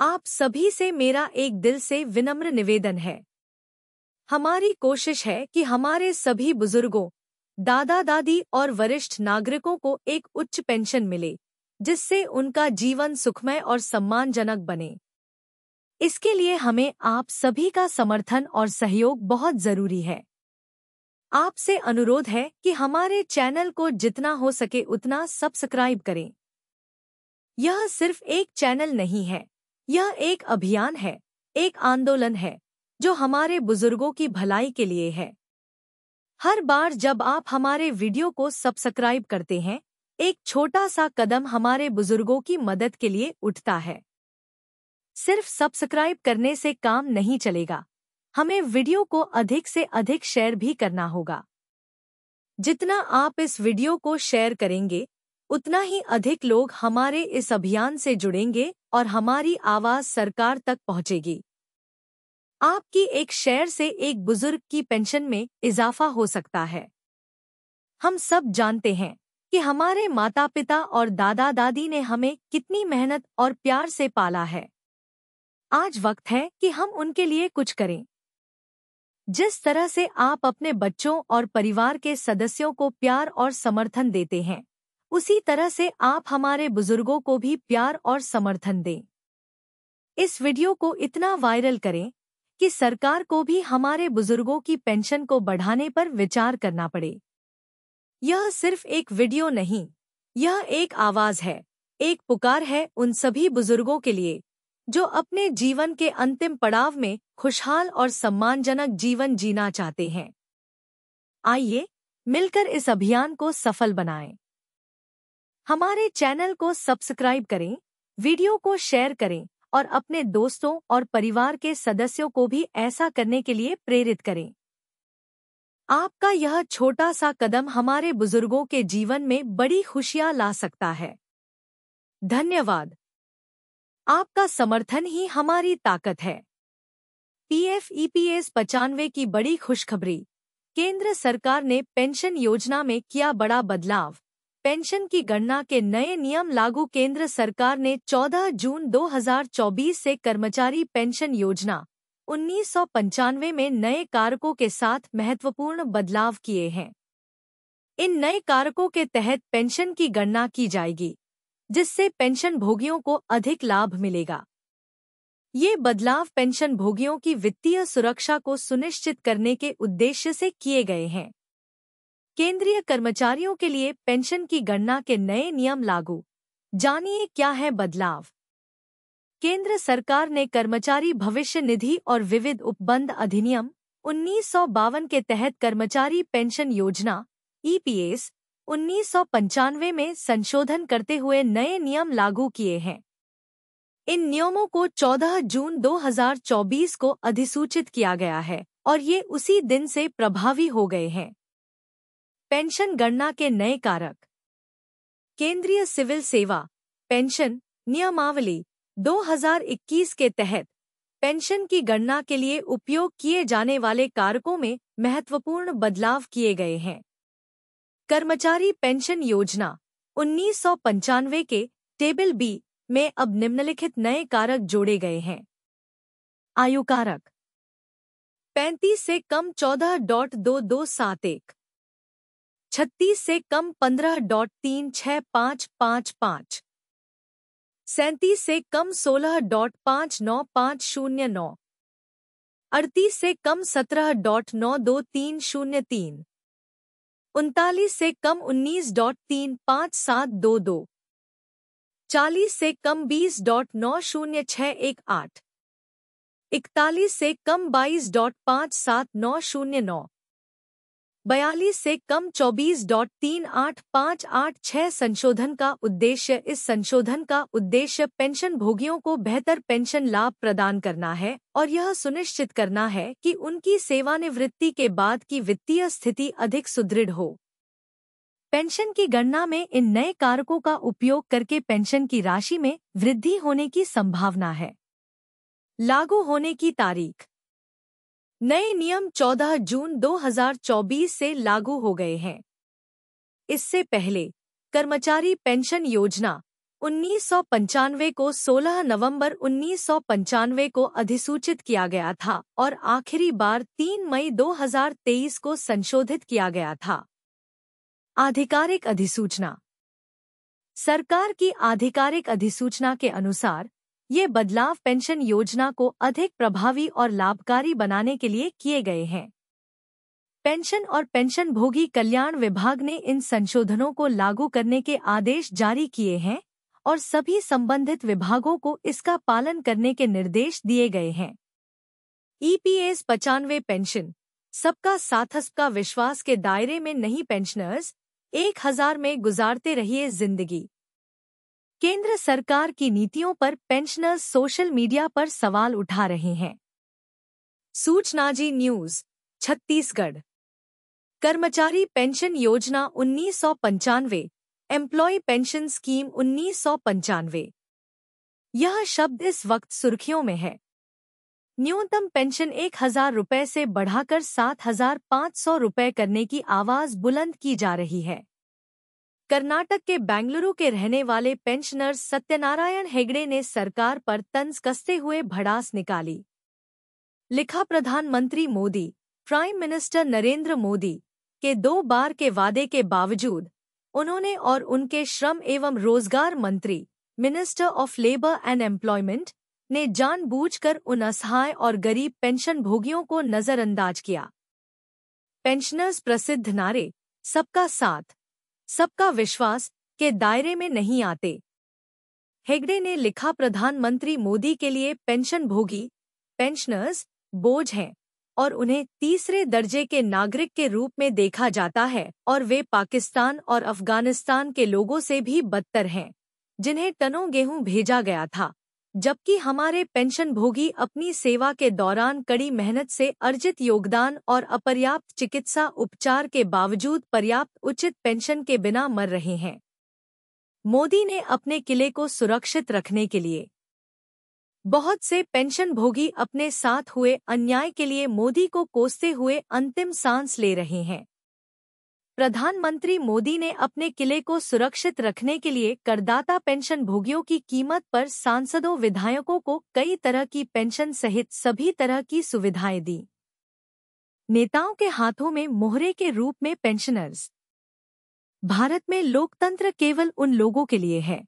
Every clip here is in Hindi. आप सभी से मेरा एक दिल से विनम्र निवेदन है। हमारी कोशिश है कि हमारे सभी बुजुर्गों, दादा दादी और वरिष्ठ नागरिकों को एक उच्च पेंशन मिले, जिससे उनका जीवन सुखमय और सम्मानजनक बने। इसके लिए हमें आप सभी का समर्थन और सहयोग बहुत जरूरी है। आपसे अनुरोध है कि हमारे चैनल को जितना हो सके उतना सब्सक्राइब करें। यह सिर्फ एक चैनल नहीं है, यह एक अभियान है, एक आंदोलन है, जो हमारे बुजुर्गों की भलाई के लिए है। हर बार जब आप हमारे वीडियो को सब्सक्राइब करते हैं, एक छोटा सा कदम हमारे बुजुर्गों की मदद के लिए उठता है। सिर्फ सब्सक्राइब करने से काम नहीं चलेगा, हमें वीडियो को अधिक से अधिक शेयर भी करना होगा। जितना आप इस वीडियो को शेयर करेंगे, उतना ही अधिक लोग हमारे इस अभियान से जुड़ेंगे और हमारी आवाज़ सरकार तक पहुंचेगी। आपकी एक शेयर से एक बुजुर्ग की पेंशन में इजाफा हो सकता है। हम सब जानते हैं कि हमारे माता पिता और दादा दादी ने हमें कितनी मेहनत और प्यार से पाला है। आज वक्त है कि हम उनके लिए कुछ करें। जिस तरह से आप अपने बच्चों और परिवार के सदस्यों को प्यार और समर्थन देते हैं, उसी तरह से आप हमारे बुजुर्गों को भी प्यार और समर्थन दें। इस वीडियो को इतना वायरल करें कि सरकार को भी हमारे बुजुर्गों की पेंशन को बढ़ाने पर विचार करना पड़े। यह सिर्फ एक वीडियो नहीं, यह एक आवाज़ है, एक पुकार है उन सभी बुजुर्गों के लिए जो अपने जीवन के अंतिम पड़ाव में खुशहाल और सम्मानजनक जीवन जीना चाहते हैं। आइए मिलकर इस अभियान को सफल बनाएं। हमारे चैनल को सब्सक्राइब करें, वीडियो को शेयर करें और अपने दोस्तों और परिवार के सदस्यों को भी ऐसा करने के लिए प्रेरित करें। आपका यह छोटा सा कदम हमारे बुजुर्गों के जीवन में बड़ी खुशियां ला सकता है। धन्यवाद। आपका समर्थन ही हमारी ताकत है। EPS-95 की बड़ी खुशखबरी। केंद्र सरकार ने पेंशन योजना में किया बड़ा बदलाव। पेंशन की गणना के नए नियम लागू। केंद्र सरकार ने 14 जून 2024 से कर्मचारी पेंशन योजना 1995 में नए कारकों के साथ महत्वपूर्ण बदलाव किए हैं। इन नए कारकों के तहत पेंशन की गणना की जाएगी, जिससे पेंशन भोगियों को अधिक लाभ मिलेगा। ये बदलाव पेंशन भोगियों की वित्तीय सुरक्षा को सुनिश्चित करने के उद्देश्य से किए गए हैं। केंद्रीय कर्मचारियों के लिए पेंशन की गणना के नए नियम लागू। जानिए क्या है बदलाव। केंद्र सरकार ने कर्मचारी भविष्य निधि और विविध उपबंध अधिनियम 1952 के तहत कर्मचारी पेंशन योजना EPS 1995 में संशोधन करते हुए नए नियम लागू किए हैं। इन नियमों को 14 जून 2024 को अधिसूचित किया गया है और ये उसी दिन से प्रभावी हो गए हैं। पेंशन गणना के नए कारक। केंद्रीय सिविल सेवा पेंशन नियमावली 2021 के तहत पेंशन की गणना के लिए उपयोग किए जाने वाले कारकों में महत्वपूर्ण बदलाव किए गए हैं। कर्मचारी पेंशन योजना 1995 के टेबल B में अब निम्नलिखित नए कारक जोड़े गए हैं। आयु कारक 35 से कम 14.227, 36 से कम 15.36555, 37 से कम 16.59509, 38 से कम 17.92303, 39 से कम 19.35722, 40 से कम 20.90618, 41 से कम 22.57909, 42 से कम 24.38586। संशोधन का उद्देश्य। इस संशोधन का उद्देश्य पेंशन भोगियों को बेहतर पेंशन लाभ प्रदान करना है और यह सुनिश्चित करना है कि उनकी सेवानिवृत्ति के बाद की वित्तीय स्थिति अधिक सुदृढ़ हो। पेंशन की गणना में इन नए कारकों का उपयोग करके पेंशन की राशि में वृद्धि होने की संभावना है। लागू होने की तारीख। नए नियम 14 जून 2024 से लागू हो गए हैं। इससे पहले कर्मचारी पेंशन योजना 1995 को 16 नवंबर 1995 को अधिसूचित किया गया था और आखिरी बार 3 मई 2023 को संशोधित किया गया था। आधिकारिक अधिसूचना। सरकार की आधिकारिक अधिसूचना के अनुसार ये बदलाव पेंशन योजना को अधिक प्रभावी और लाभकारी बनाने के लिए किए गए हैं। पेंशन और पेंशनभोगी कल्याण विभाग ने इन संशोधनों को लागू करने के आदेश जारी किए हैं और सभी संबंधित विभागों को इसका पालन करने के निर्देश दिए गए हैं। EPS-95 पेंशन सबका साथ सबका विश्वास के दायरे में नहीं। पेंशनर्स 1000 में गुजारते रहिए जिंदगी। केंद्र सरकार की नीतियों पर पेंशनर्स सोशल मीडिया पर सवाल उठा रहे हैं। सूचना जी न्यूज़ छत्तीसगढ़। कर्मचारी पेंशन योजना 1995, एम्प्लॉय पेंशन स्कीम 1995, यह शब्द इस वक्त सुर्खियों में है। न्यूनतम पेंशन 1000 रुपये से बढ़ाकर 7500 रुपये करने की आवाज बुलंद की जा रही है। कर्नाटक के बेंगलुरु के रहने वाले पेंशनर सत्यनारायण हेगड़े ने सरकार पर तंज कसते हुए भड़ास निकाली। लिखा, प्रधानमंत्री मोदी, प्राइम मिनिस्टर नरेंद्र मोदी के 2 बार के वादे के बावजूद उन्होंने और उनके श्रम एवं रोजगार मंत्री minister of labour and employment ने जानबूझकर उन असहाय और गरीब पेंशनभोगियों को नजरअंदाज किया। पेंशनर्स प्रसिद्ध नारे सबका साथ सबका विश्वास के दायरे में नहीं आते। हेगड़े ने लिखा, प्रधानमंत्री मोदी के लिए पेंशनभोगी पेंशनर्स बोझ हैं और उन्हें तीसरे दर्जे के नागरिक के रूप में देखा जाता है और वे पाकिस्तान और अफगानिस्तान के लोगों से भी बदतर हैं जिन्हें टनों गेहूं भेजा गया था, जबकि हमारे पेंशनभोगी अपनी सेवा के दौरान कड़ी मेहनत से अर्जित योगदान और अपर्याप्त चिकित्सा उपचार के बावजूद पर्याप्त उचित पेंशन के बिना मर रहे हैं। मोदी ने अपने किले को सुरक्षित रखने के लिए बहुत से पेंशनभोगी अपने साथ हुए अन्याय के लिए मोदी को कोसते हुए अंतिम सांस ले रहे हैं। प्रधानमंत्री मोदी ने अपने किले को सुरक्षित रखने के लिए करदाता पेंशनभोगियों की कीमत पर सांसदों विधायकों को कई तरह की पेंशन सहित सभी तरह की सुविधाएं दी। नेताओं के हाथों में मोहरे के रूप में पेंशनर्स। भारत में लोकतंत्र केवल उन लोगों के लिए है,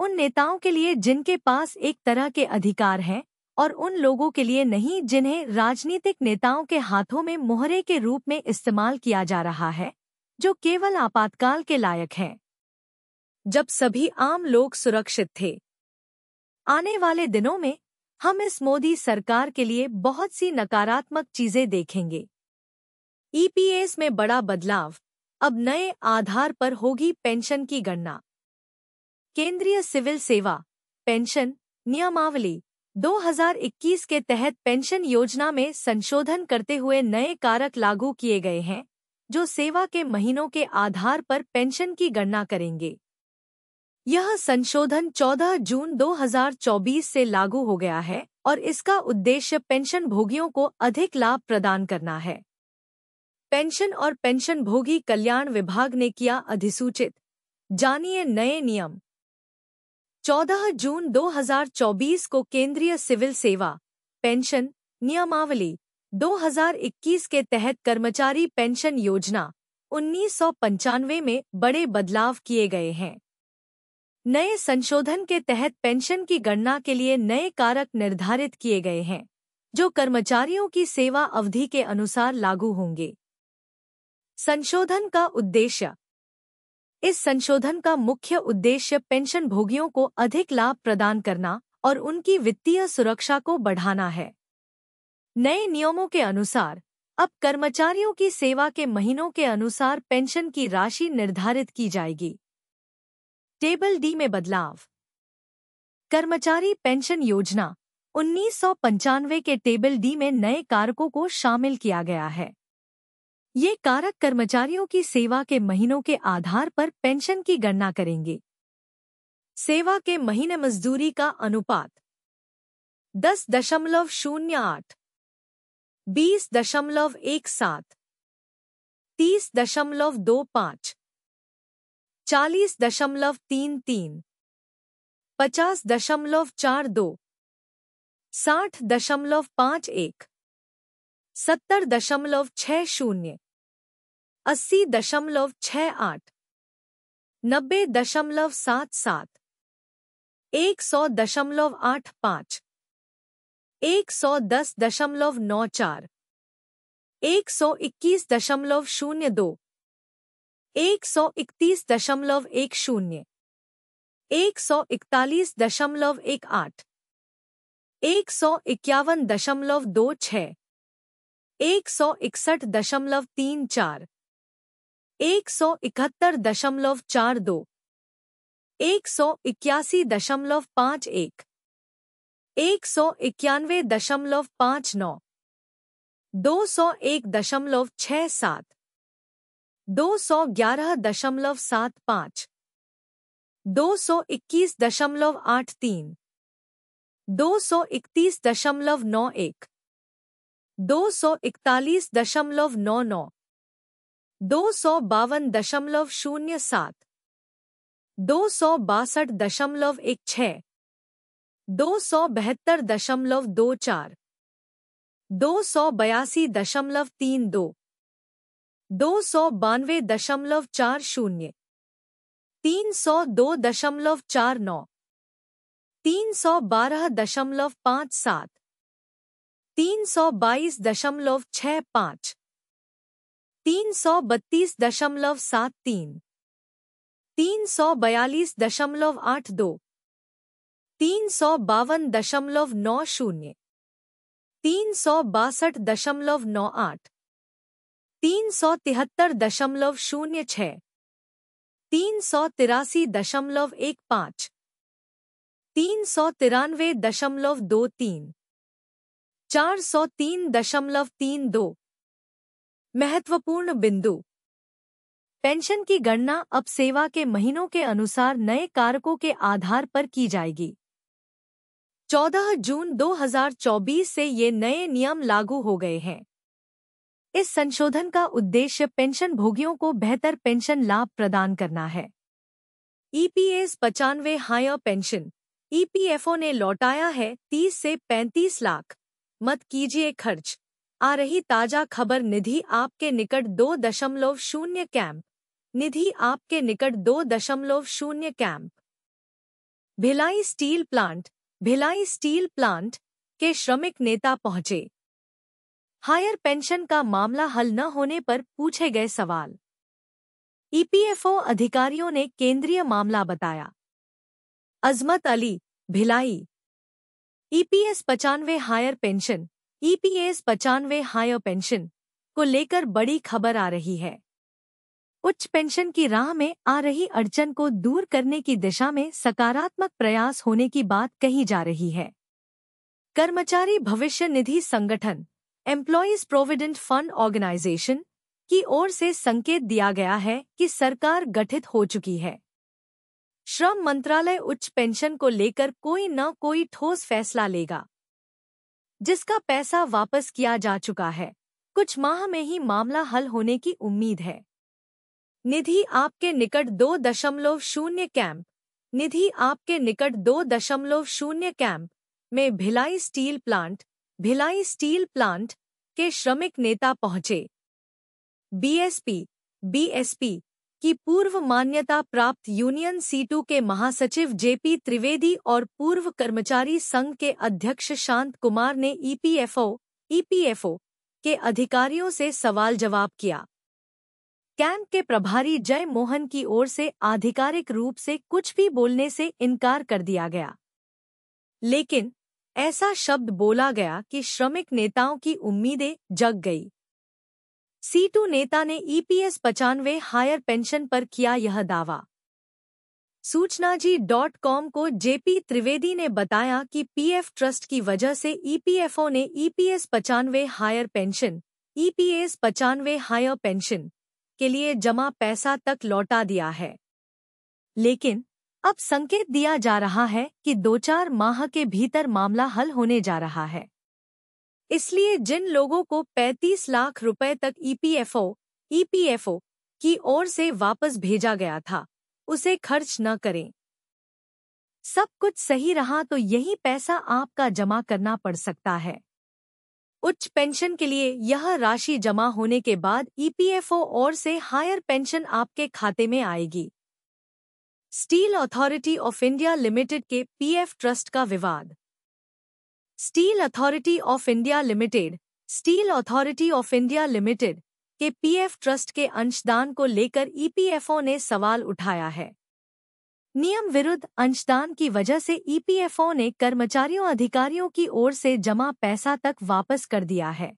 उन नेताओं के लिए जिनके पास एक तरह के अधिकार हैं और उन लोगों के लिए नहीं जिन्हें राजनीतिक नेताओं के हाथों में मोहरे के रूप में इस्तेमाल किया जा रहा है, जो केवल आपातकाल के लायक हैं, जब सभी आम लोग सुरक्षित थे। आने वाले दिनों में हम इस मोदी सरकार के लिए बहुत सी नकारात्मक चीजें देखेंगे। EPS में बड़ा बदलाव, अब नए आधार पर होगी पेंशन की गणना। केंद्रीय सिविल सेवा पेंशन नियमावली 2021 के तहत पेंशन योजना में संशोधन करते हुए नए कारक लागू किए गए हैं जो सेवा के महीनों के आधार पर पेंशन की गणना करेंगे। यह संशोधन 14 जून 2024 से लागू हो गया है और इसका उद्देश्य पेंशनभोगियों को अधिक लाभ प्रदान करना है। पेंशन और पेंशनभोगी कल्याण विभाग ने किया अधिसूचित। जानिए नए नियम। 14 जून 2024 को केंद्रीय सिविल सेवा पेंशन नियमावली 2021 के तहत कर्मचारी पेंशन योजना 1995 में बड़े बदलाव किए गए हैं। नए संशोधन के तहत पेंशन की गणना के लिए नए कारक निर्धारित किए गए हैं जो कर्मचारियों की सेवा अवधि के अनुसार लागू होंगे। संशोधन का उद्देश्य। इस संशोधन का मुख्य उद्देश्य पेंशनभोगियों को अधिक लाभ प्रदान करना और उनकी वित्तीय सुरक्षा को बढ़ाना है। नए नियमों के अनुसार अब कर्मचारियों की सेवा के महीनों के अनुसार पेंशन की राशि निर्धारित की जाएगी। टेबल डी में बदलाव। कर्मचारी पेंशन योजना 1995 के टेबल डी में नए कारकों को शामिल किया गया है। ये कारक कर्मचारियों की सेवा के महीनों के आधार पर पेंशन की गणना करेंगे। सेवा के महीने मजदूरी का अनुपात 10.08, 20.17, 30.25, 40.33, 50.42, 60.51, 70.60, 80.68, 90.77, 100.85, 110.94, 121.02, 131.10, 141.18, 151.26, 161.34, 171.42, 181.51, 191.59, 201.67, 211.75, 221.83, 231.91, 241.99, 252.07, 262.16, 272.24, 282.32, 292.40, 302.49, 312.57, 322.65, 332.73, 342.82, 352.90, 362.98, 373.06, 383.15, 393.23, 403.32। महत्वपूर्ण बिंदु। पेंशन की गणना अब सेवा के महीनों के अनुसार नए कारकों के आधार पर की जाएगी। 14 जून 2024 से ये नए नियम लागू हो गए हैं। इस संशोधन का उद्देश्य पेंशन भोगियों को बेहतर पेंशन लाभ प्रदान करना है। EPS-95 हायर पेंशन EPFO ने लौटाया है 30 से 35 लाख। मत कीजिए खर्च। आ रही ताजा खबर। निधि आपके निकट 2.0 कैंप। निधि आपके निकट 2.0 कैंप। भिलाई स्टील प्लांट के श्रमिक नेता पहुंचे। हायर पेंशन का मामला हल न होने पर पूछे गए सवाल। EPFO अधिकारियों ने केंद्रीय मामला बताया। Azmat Ali, Bhilai. EPS-95 higher pension को लेकर बड़ी खबर आ रही है। उच्च पेंशन की राह में आ रही अड़चन को दूर करने की दिशा में सकारात्मक प्रयास होने की बात कही जा रही है। कर्मचारी भविष्य निधि संगठन एम्प्लॉइज प्रोविडेंट फंड ऑर्गेनाइजेशन की ओर से संकेत दिया गया है कि सरकार गठित हो चुकी है। श्रम मंत्रालय उच्च पेंशन को लेकर कोई न कोई ठोस फैसला लेगा। जिसका पैसा वापस किया जा चुका है, कुछ माह में ही मामला हल होने की उम्मीद है। निधि आपके निकट 2.0 कैंप। निधि आपके निकट 2.0 कैंप में भिलाई स्टील प्लांट के श्रमिक नेता पहुंचे। बीएसपी की पूर्व मान्यता प्राप्त यूनियन C2 के महासचिव JP त्रिवेदी और पूर्व कर्मचारी संघ के अध्यक्ष शांत कुमार ने EPFO के अधिकारियों से सवाल जवाब किया। कैंप के प्रभारी जय मोहन की ओर से आधिकारिक रूप से कुछ भी बोलने से इनकार कर दिया गया, लेकिन ऐसा शब्द बोला गया कि श्रमिक नेताओं की उम्मीदें जग गई। C2 नेता ने EPS-95 हायर पेंशन पर किया यह दावा। सूचनाजी.com को JP त्रिवेदी ने बताया कि PF ट्रस्ट की वजह से EPFO ने EPS-95 हायर पेंशन के लिए जमा पैसा तक लौटा दिया है, लेकिन अब संकेत दिया जा रहा है कि 2-4 माह के भीतर मामला हल होने जा रहा है। इसलिए जिन लोगों को 35 लाख रुपए तक EPFO की ओर से वापस भेजा गया था, उसे खर्च न करें। सब कुछ सही रहा तो यही पैसा आपका जमा करना पड़ सकता है। उच्च पेंशन के लिए यह राशि जमा होने के बाद ईपीएफओ और से हायर पेंशन आपके खाते में आएगी। Steel authority of India limited के पीएफ ट्रस्ट का विवाद। Steel authority of India limited steel authority of India limited के पीएफ ट्रस्ट के अंशदान को लेकर ईपीएफओ ने सवाल उठाया है। नियम विरुद्ध अंशदान की वजह से ईपीएफओ ने कर्मचारियों अधिकारियों की ओर से जमा पैसा तक वापस कर दिया है।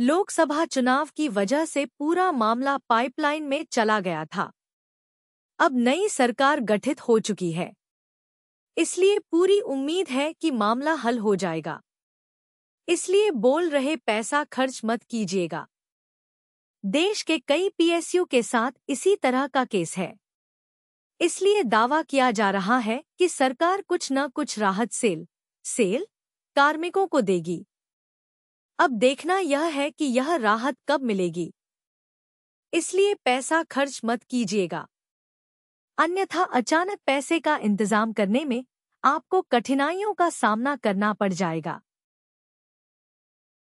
लोकसभा चुनाव की वजह से पूरा मामला पाइपलाइन में चला गया था। अब नई सरकार गठित हो चुकी है, इसलिए पूरी उम्मीद है कि मामला हल हो जाएगा। इसलिए बोल रहे पैसा खर्च मत कीजिएगा। देश के कई पीएसयू के साथ इसी तरह का केस है, इसलिए दावा किया जा रहा है कि सरकार कुछ न कुछ राहत सेल कार्मिकों को देगी। अब देखना यह है कि यह राहत कब मिलेगी, इसलिए पैसा खर्च मत कीजिएगा, अन्यथा अचानक पैसे का इंतजाम करने में आपको कठिनाइयों का सामना करना पड़ जाएगा।